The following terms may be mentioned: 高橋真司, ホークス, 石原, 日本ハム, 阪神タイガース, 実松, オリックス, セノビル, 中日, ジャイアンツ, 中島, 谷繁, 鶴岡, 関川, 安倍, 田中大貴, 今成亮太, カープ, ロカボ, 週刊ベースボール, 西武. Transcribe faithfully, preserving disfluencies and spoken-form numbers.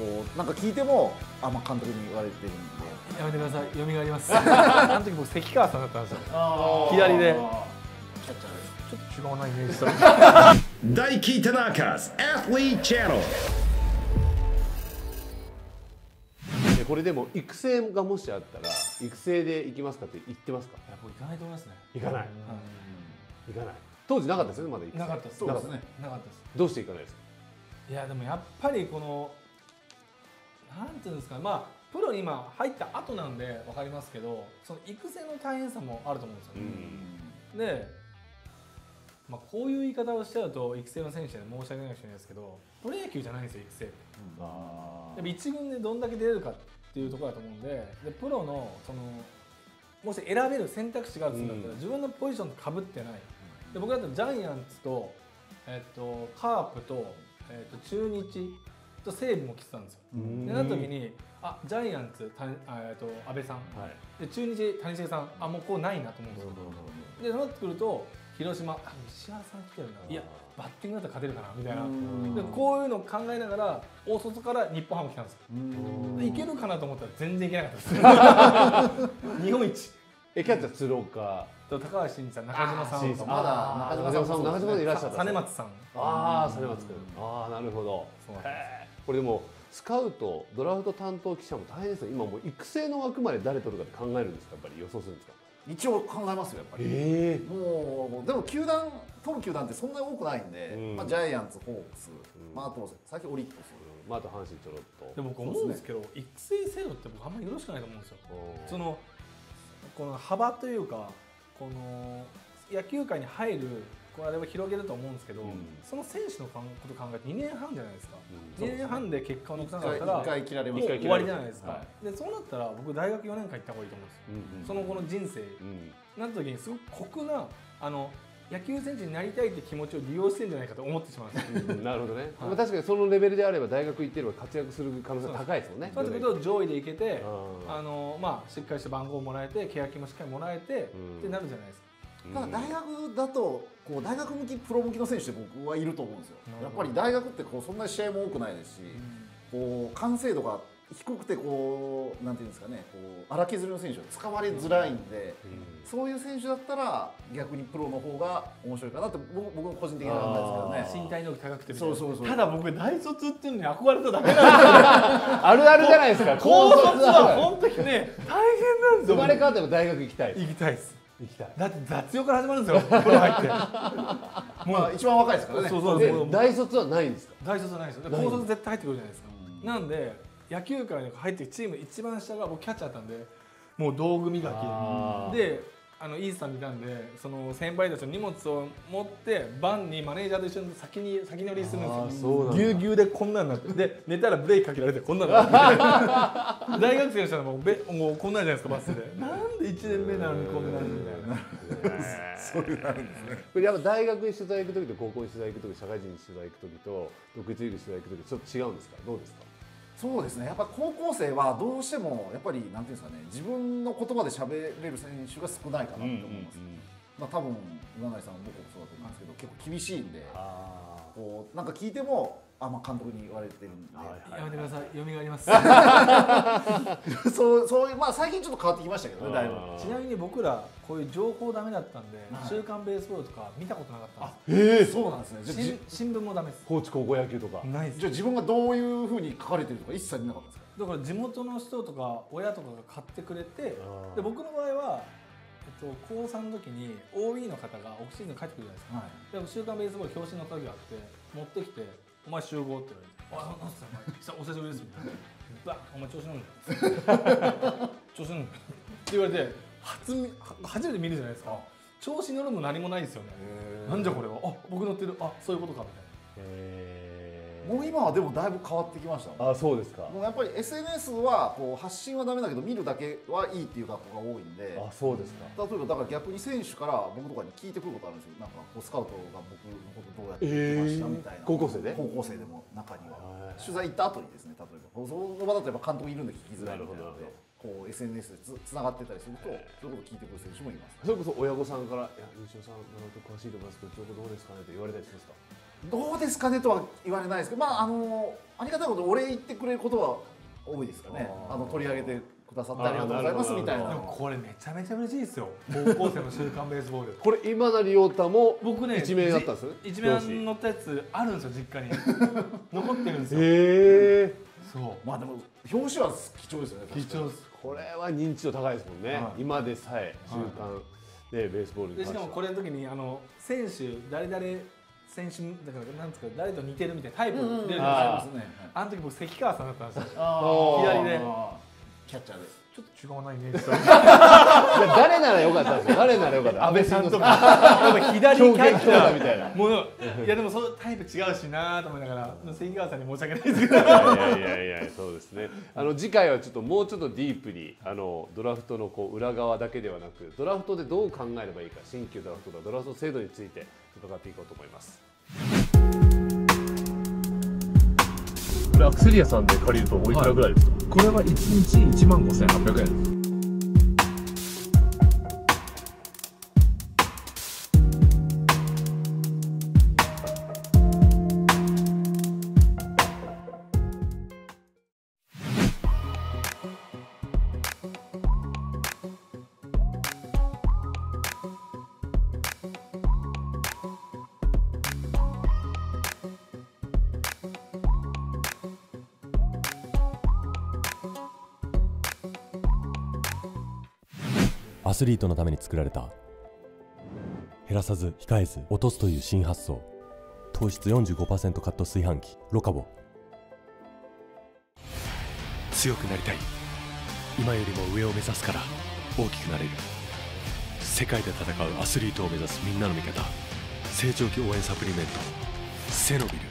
こうなんか聞いてもあ、まあ、監督に言われてるんでやめてください、よみがえりますあの時僕関川さんだったんですよ左でちょっと違うなイメージした大輝田中アスリートチャンネル。これでも育成がもしあったら育成で行きますかって言ってますか？いや、僕行かないと思いますね。行かない、行かない。当時なかったですよね、まだ育成。なかったです。そうですね。なかったです。どうして行かないですか？いやでもやっぱりこのなんていうんですか、まあプロに今入った後なんでわかりますけど、その育成の大変さもあると思うんですよね。うんうん、で、まあこういう言い方をしちゃうと育成の選手に申し訳ないかもしれないですけど、プロ野球じゃないんですよ育成。うん、あでも一軍でどんだけ出れるかっていうところだと思うんで、でプロのそのもし選べる選択肢があるんだったら、うん、自分のポジションと被ってない。で僕だったらジャイアンツとえっとカープとえっと中日と西武も来てたんですよ。でなった時にあジャイアンツたえっと安倍さん、はい、で中日谷繁さん、あもうこうないなと思うんですよ。でそうなってくると広島あ石原さん来てるな、いやバッティングだったら勝てるかなみたいな、でこういうのを考えながら大外から日本ハム来たんですよ。でいけるかなと思ったら全然いけなかったです日本一えキャッチャー鶴岡と高橋真司さん、中島さんとまだ中島さんも中島でいらっしゃった。実松さん、ああ実松君、ああなるほど。これでもスカウトドラフト担当記者も大変ですよ。今もう育成の枠まで誰取るかって考えるんですか、やっぱり予想するんですか？一応考えますよやっぱり。えー、もうでも球団取る球団ってそんなに多くないんで、うん、まあジャイアンツ、ホークス、うん、まああと最近オリックス、まああと阪神ちょろっと。でも僕思うんですけど、育成制度って僕あんまりよろしくないと思うんですよ。そのこの幅というかこの野球界に入るこれは広げると思うんですけど、うん、その選手のこと考えてにねんはんじゃないですか、うん、にねんはんで結果を残さなかったらいっかい切られます、もう終わりじゃないですか、はい、でそうなったら僕大学よねんかん行った方がいいと思うんですよ、うん、その後の人生、うん、なった時にすごく酷なあの野球選手になりたいって気持ちを利用してるんじゃないかと思ってしまうんですよ、うん、なるほどね、はい、確かにそのレベルであれば大学行ってれば活躍する可能性が高いですもんね。そうすると上位でいけてあの、まあ、しっかりした番号をもらえて契約もしっかりもらえて、うん、ってなるじゃないですか。ただ大学だとこう大学向きプロ向きの選手って僕はいると思うんですよ。やっぱり大学ってこうそんなに試合も多くないですし、こう完成度が低くてこうなんていうんですかね、こう荒削りの選手は使われづらいんで、そういう選手だったら逆にプロの方が面白いかなって僕僕の個人的な考えですけどね。身体能力高くてそうそうそう。ただ僕大卒っていうのに憧れただけなんですよ。あるあるじゃないですか。高卒は本当にね大変なんですよ。生まれ変わっても大学行きたい。行きたいです。だって雑用から始まるんですよ、プロ入って。もう一番若いですからね。そうそうそう。大卒はないんですか？大卒はないですよ。高卒絶対入ってくるじゃないですか。なんで野球界に入ってチーム一番下が僕キャッチャーだったんで、もう道具磨きであのイースさん見たんで、その先輩たちの荷物を持ってバンにマネージャーと一緒に先に先乗りするんですよ。ぎゅうぎゅうでこんなんなって、で寝たらブレーキかけられてこんなんなって、大学生の人はもうべもうこんなんじゃないですかバスで。なんでいちねんめなのにこんなんみたいな。そういうなるんですね。これやっぱ大学に取材行く時と高校に取材行く時、社会人に取材行く時と独立リーグ取材行く時、ちょっと違うんですか？どうですか？そうですね、やっぱ高校生はどうしてもやっぱりなんていうんですかね、自分の言葉で喋れる選手が少ないかなと思います。まあ多分今成さんも僕もそうだと思うんですけど、結構厳しいんで、こうなんか聞いてもあまあ監督に言われてるんで、やめてください、読みがあります。そうそういうまあ最近ちょっと変わってきましたけどね、だいぶ。ちなみに僕らこういう情報ダメだったんで、週刊ベースボールとか見たことなかったんです。ええ、そうなんですね。新聞もダメです。高知高校野球とかないです。じゃあ自分がどういうふうに書かれてるとか一切なかったんですか？だから地元の人とか親とかが買ってくれて、で僕の場合は。えっと、高さんの時に オービー の方がオフシーズン帰ってくるじゃないですか、はい、で週刊ベースボール表紙の時があって持ってきて「お前集合」って言われて「あっ何すかお前お久しぶりです」みたいな「バッお前調子乗るんだよ」調子乗るんだよって言われて初、初めて見るじゃないですか。調子乗るも何もないんですよね。なんじゃこれは、あ僕乗ってる、あそういうことかみたいな。もう今はでもだいぶ変わってきましたもん。あ、そうですか。もうやっぱり エスエヌエス はこう発信はダメだけど見るだけはいいっていう学校が多いんで。あ、そうですか。例えばだから逆に選手から僕とかに聞いてくることあるんですよ。なんかこうスカウトが僕のことどうやって聞きましたみたいな。えー、高校生で？高校生でも中には取材行った後にですね、例えばその場だとやっぱ監督いるんで聞きづらいみたいなので。こう エスエヌエス でつながってたりすると、そういうこと聞いてくる選手もいます。それこそ親御さんから、いや、西尾さん、詳しいと思いますけど、情報どうですかねって言われたりするんですか？どうですかねとは言われないですけど、まああのありがたいことお礼言ってくれることは多いですかね。あの取り上げてくださってありがとうございますみたいな。でもこれめちゃめちゃ嬉しいですよ。高校生の週刊ベースボール。これ今成亮太も僕ね一面だったんです。一面載ったやつあるんですよ実家に。残ってるんですよ。へえ。そう。まあでも表紙は貴重ですよね。貴重です。これは認知度高いですもんね。今でさえ週刊でベースボールに。しかもこれの時にあの選手誰々選手だからなんですか誰と似てるみたいなタイプ出るんですよ。あの時僕関川さんだったんですよ。左でキャッチャーで。ちょっと違わないイメージ。誰ならよかったんですよ。誰ならよかった。安倍さんとか左キャッチャーみたいな。もういやでもそのタイプ違うしなと思いながら関川さんに申し訳ないですけど。いやいやいやそうですね。あの次回はちょっともうちょっとディープにあのドラフトのこう裏側だけではなくドラフトでどう考えればいいか新旧ドラフトとドラフト制度について伺っていこうと思います。これアクセリアさんで借りるとおいくらぐらいですか？これはいちにちいちまんごせんはっぴゃくえんです。アスリートのために作られた、減らさず控えず落とすという新発想、糖質 よんじゅうごパーセント カット炊飯器ロカボ。強くなりたい。今よりも上を目指すから大きくなれる。世界で戦うアスリートを目指すみんなの味方、成長期応援サプリメントセノビル。